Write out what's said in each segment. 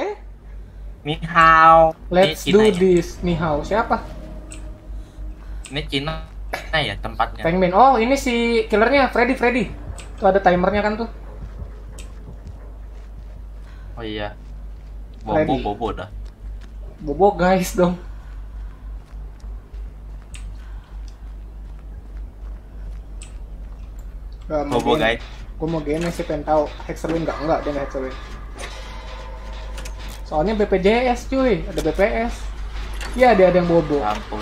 Okay. Nihao. Let's do this. Nihao siapa? Ini Cina ya tempatnya. Pengmin. Oh, ini si killernya Freddy. Tuh ada timernya kan tuh. Oh iya. Bobo dah. Bobo guys dong. Bobo guys. Gue mau game sih pengen tahu Hexerwin enggak dia enggak Hexerwin. Soalnya BPJS cuy, ada BPS. Iya, ada yang bobo. Ampun.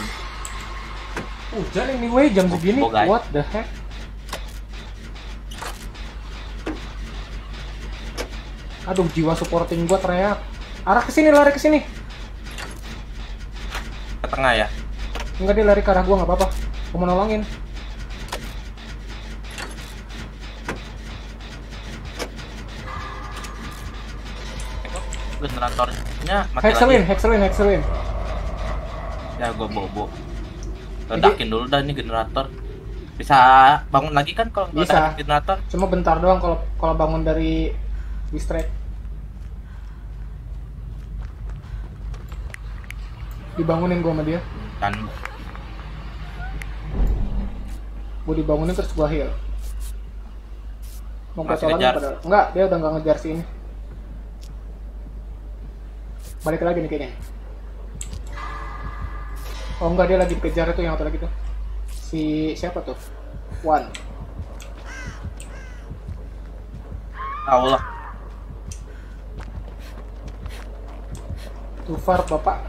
Hujan anyway jam segini. What the heck? Aduh, jiwa supporting gua teriak. Arah ke sini, lari ke sini. Ke tengah ya? Enggak, dia lari ke arah gua, enggak apa-apa. Gua mau nolongin. Generatornya mati. Hexerwin. Ya gua bobo. Ledakin dulu dah ini generator. Bisa bangun lagi kan kalau ada generator? Cuma bentar doang kalau bangun dari distract. Dibangunin gua sama dia. Kan. Gua dibangunin terus gua heal. Mau kecolongan padahal. Enggak, dia udah enggak ngejar sini. Balik lagi nih kayaknya. Oh enggak, dia lagi kejar itu yang satu lagi tuh. Si siapa tuh? One. Allah. Too far, Bapak.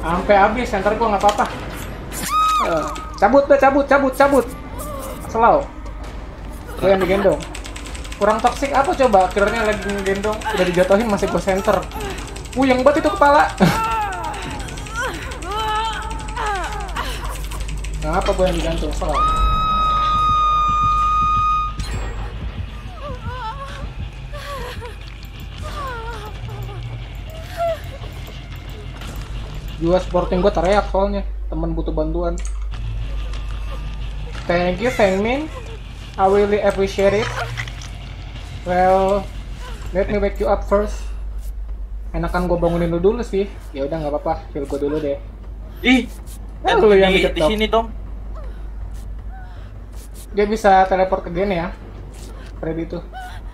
Sampai habis, ntar gua nggak apa-apa. Cabut. Selalu. Gua yang digendong. Kurang toksik apa coba? Akhirnya lagi digendong, udah dijatuhin masih gua center. Yang buat itu kepala. Kenapa gua yang digantung? Selalu. Jiwa sporting gue teriak soalnya temen butuh bantuan. Thank you Fengmin, I really appreciate it. Well, let me wake you up first. Enakan gue bangunin lu dulu sih. Ya udah nggak apa-apa, heal gue dulu deh. Ih, lu yang di sini dong. Dia bisa teleport ke Gene ya, Freddy tuh.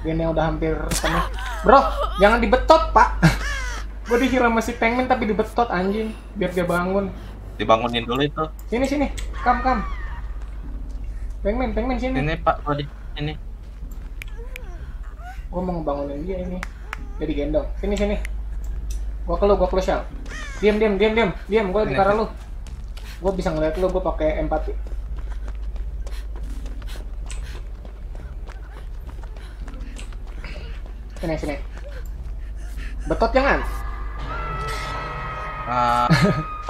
Gene udah hampir penuh. Bro, jangan dibetot pak. Gue dikira masih Pengmin tapi dibetot anjing, biar dia bangun. Dibangunin dulu itu. Sini. Kam. Pengmin sini. Ini Pak Rodi, ini. Gue mau ngebangunin dia ini. Jadi gendong. Sini. Gue kelu Shal. Diam, gue lagi ke arah lu. Gue bisa ngeliat lu, gue pakai empati. Sini. Betot jangan.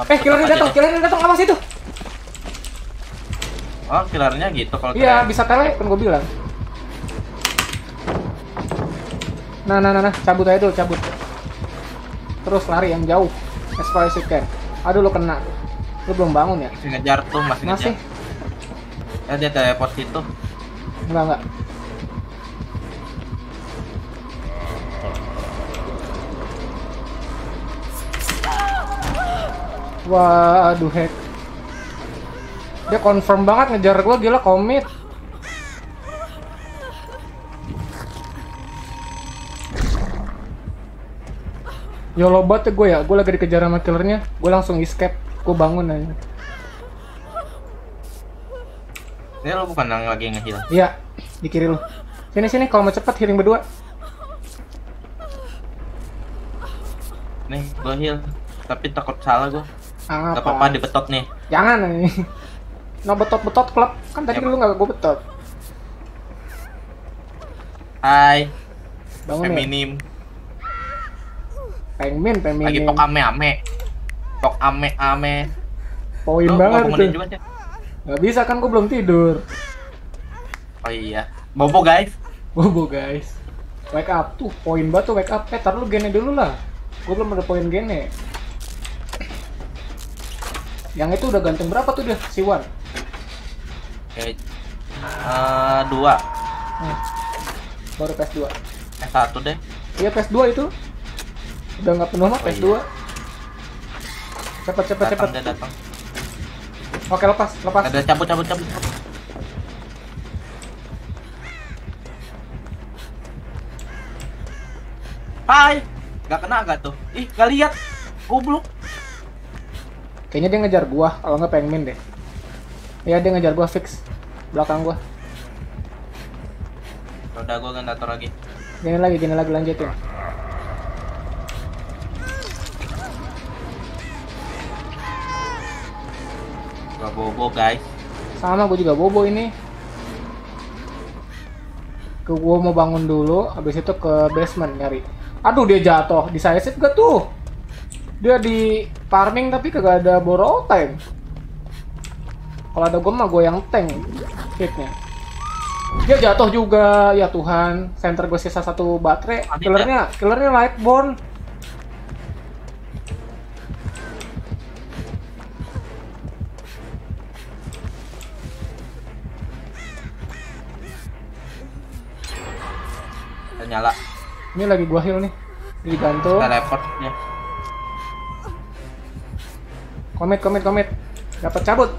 Killernya datang, awas itu. Oh, killernya gitu kalau iya, bisa tele, kan gue bilang. Nah, cabut aja dulu, cabut. Terus lari yang jauh. As far as you can. Aduh, lo kena. Lo belum bangun ya? Masih ngejar tuh, masih. Ya, dia teleport itu. Enggak. Waduh heck. Dia confirm banget ngejar gua, gila komit. Yolo banget gue ya, gua lagi dikejar sama killernya. Gua langsung escape, gua bangun aja. Ini lo bukan yang lagi ngeheal? Iya, di kiri lo. Sini, kalau mau cepet healing berdua. Nih, gua heal. Tapi takut salah gua. Gak apa-apa dibetot nih. Jangan nih. No betot klub. Kan tadi dulu gak gua betot. Hai. Bangun Feminim. Pengmin. Lagi pok ame. Pok ame. Poin banget tuh. Gak bisa kan gua belum tidur. Oh iya. Bobo guys. Wake up tuh poin banget tuh, wake up. Taruh lu gene dulu lah. Gue belum ada poin gene. Yang itu udah ganteng berapa tuh dia si Wan? Oke. 2. Baru PS2. PS1 deh. Iya PS2 itu. Udah nggak penuh mah PS2. Iya. Cepet. Dia datang. Oke lepas. Ada cabut. Hai, nggak kena nggak tuh? Ih, nggak lihat, goblok. Kayaknya dia ngejar gua, kalau nggak pengen main deh. Ya dia ngejar gua fix, belakang gua. Udah gua gandator lagi. Gini lagi lanjutin. Gua bobo guys. Sama gua juga bobo ini. Gua mau bangun dulu, habis itu ke basement nyari. Aduh dia jatuh, decisive gak tuh? Dia di farming tapi kagak ada borrow time. Kalau ada gue mah gue yang tank hitnya. Dia jatuh juga, ya Tuhan. Center gue sisa 1 baterai. Killernya lightborn. Nyala. Ini lagi gua heal nih. Jadi gantung. Teleport ya. Komit. Dapat cabut.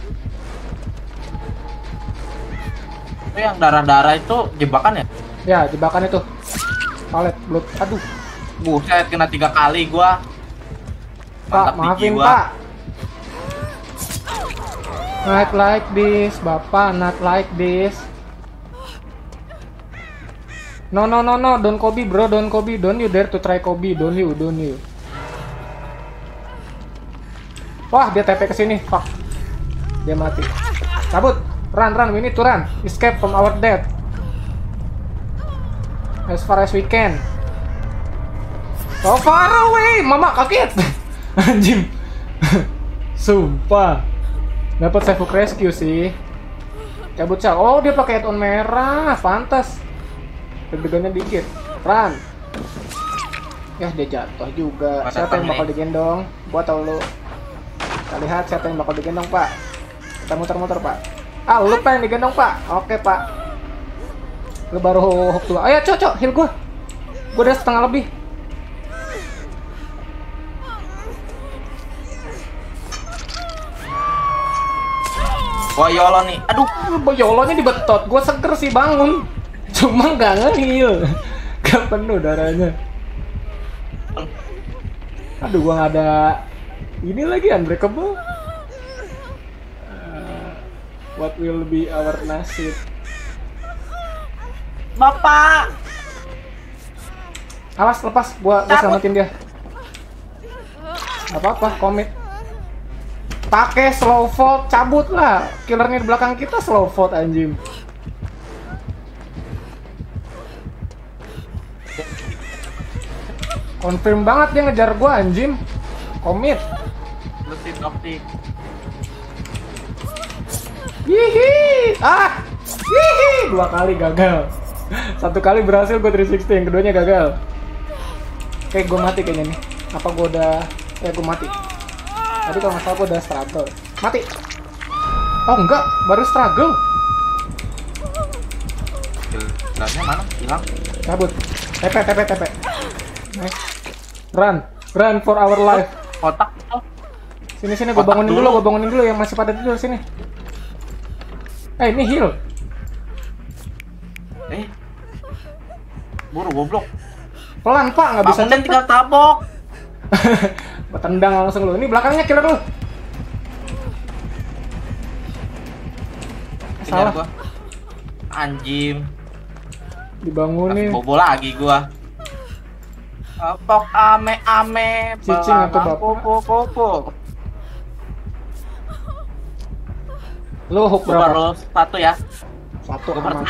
Itu yang darah-darah itu jebakan ya? Ya, jebakan itu. Palet blood. Aduh. Buset kena 3 kali gua. Pak, maafin gua. Pak. Not like this, Bapak, not like this. No, don't Kobe bro, don't Kobe, don't you dare to try Kobe, don't you. Wah, dia TP kesini, fuck. Dia mati. Cabut, run, we need to run. Escape from our death. As far as we can. So far away, mama kaget. Anjing. Sumpah. Dapat save hook rescue sih. Cabut cal. Oh, dia pakai add-on merah, pantas. Deg-degannya dikit. Run. Ya dia jatuh juga. Mata siapa yang bakal digendong? Gua tau lu. Kita lihat siapa yang bakal digendong, Pak. Kita muter-muter, Pak. Ah, lu pengen digendong, Pak. Oke, Pak. Lu baru hook tua. Ayo, cocok heal gua. Gua udah setengah lebih. Boyolo nih. Aduh, boyolonya dibetot. Gua seger sih bangun. Cuma nggak nge-heal, nggak penuh darahnya. Aduh, gua nggak ada ini lagi unbreakable. What will be our nasib? Bapak, awas lepas, gua selamatin dia. Gak apa-apa, komit. Pakai slow vote, cabut lah. Killernya di belakang kita slow vote anjing. Confirm banget dia ngejar gua anjing. Komit. Lesin optik. Hihi. Ah. Hihi. 2 kali gagal. 1 kali berhasil gua 360, yang keduanya gagal. Oke, gua mati kayaknya nih. Apa gua udah gua mati. Tadi kalau nggak salah gua udah struggle. Mati. Oh, enggak, baru struggle. Darahnya mana? Hilang. Cabut. TP. Run for our life. Otak. Sini gua bangunin dulu. Gua bangunin dulu yang masih pada tidur sini. Ini heal. Buru goblok. Pelan Pak, nggak bisa. Bangunin tinggal tabok. Tendang langsung lu. Ini belakangnya killer lu. Salah gua. Anjing. Dibangunin. Bobo lagi gua. Pok ame cicing atau bapak popo. Lu hook berapa? 1 ya. 1 aman.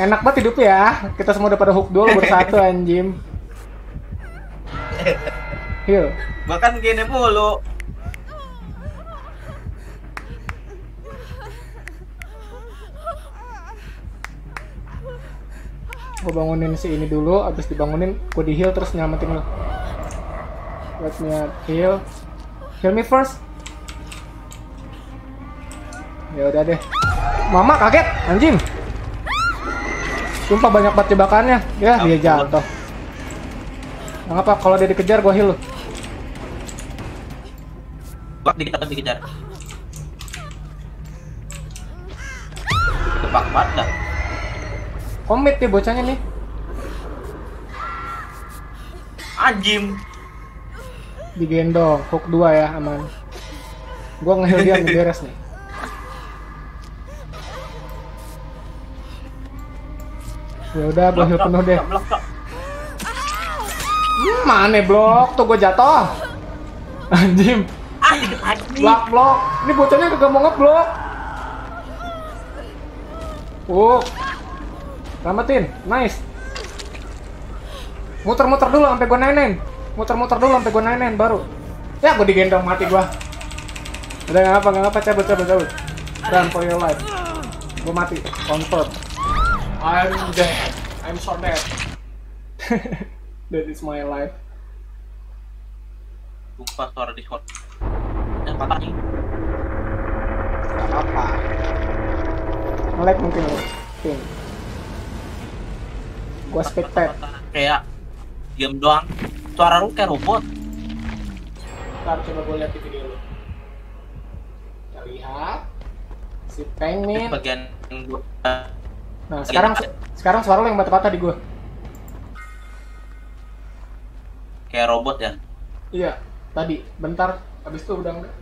Enak banget hidup ya. Kita semua udah pada hook dulu bersatu anjim. Heal. Bahkan gini mulu. Gue bangunin si ini dulu, abis dibangunin gue di heal terus nyelamatin lo. Let me heal. Heal me first. Ya udah deh. Mama kaget, anjing. Sumpah banyak banget jebakannya. Ya, dia jatuh. Enggak apa, kalau dia dikejar gua heal lu. Bak dikit tapi dikejar. Tebak banget dah. Komit ya bocahnya nih. Anjing. Digendong, hook 2 ya, aman. Gua nge-heal dia nih, beres nih. Ya udah, gua heal penuh deh. Mana blok? Tuh gua jatuh. Anjim. Blok. Ini bocahnya kagak mau ngeblok. Selamatin. Nice. Muter-muter dulu sampai gua nain-nain. Baru. Ya gua digendong mati gua. Udah enggak apa, cabut. Run for your life. Gua mati. Confirm. I'm dead. I'm so dead. That is my life. Lupa suara Discord. Yang patah nih. Gak apa. Nge-lag mungkin. Gua spectate. Kayak diam doang. Suara lu kayak robot. Ntar coba gua lihat di video lu. Kita lihat. Si pengen. Bagian yang nah, sekarang suara lo yang patah-patah di gue. Kayak robot ya? Iya, tadi. Bentar, abis itu udah enggak.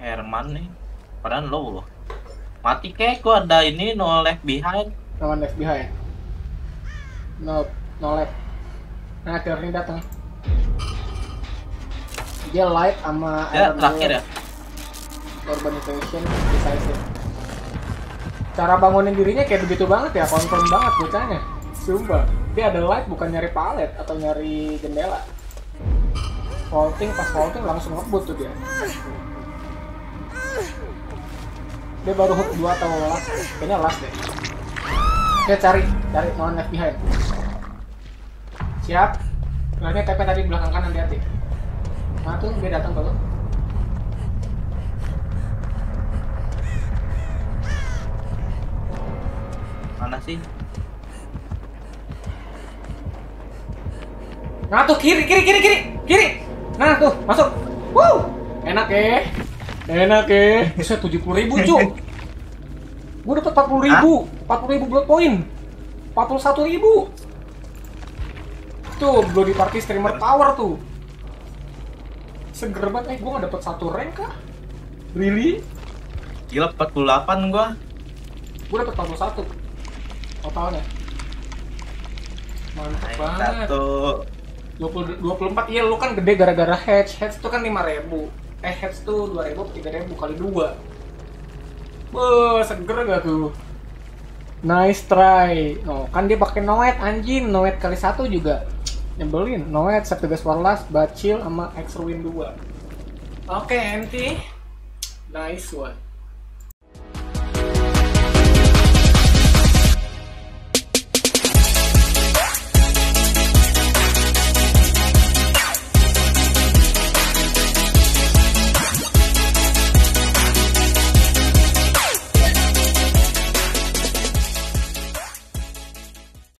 Herman nih, padahal lo. Mati kayak gue ada ini, no left behind. No left behind? No left. Nah, akhirnya datang. Dia light sama... Ya, terakhir ya? Urbanization, decisive. Cara bangunin dirinya kayak begitu banget ya, confirm banget bocahnya. Sumpah, dia ada light bukan nyari palet atau nyari jendela. Vaulting, pas vaulting langsung ngebut tuh dia. Dia baru hook 2 atau last, kayaknya last deh. Oke, cari non left behind. Siap. Belakangnya TP tadi belakang kanan, hati-hati. Nah tuh dia datang kalau. Mana sih? Nah tuh kiri. Nah tuh masuk. Wow, enak ya. Bisa 70.000 cuy. Gue dapat 40.000, 40.000 blood point, 41.000. Tuh bloody party streamer power tuh. Seger banget. Gue nggak dapat 1 rank kah? Really? Gila 48 gue. Gue dapat 41. Totalnya mantap banget. 24. Iya, lu kan gede gara-gara hedge itu kan 5.000. Hedge tuh 2.000 3.000 kali 2. Wah, seger gak tuh? Nice try. Oh, kan dia pakai noet anjing, noet kali 1 juga. Nyebelin. Noet Septugas Warlas, Bacil sama X Ruin 2. Oke, NT. Nice one.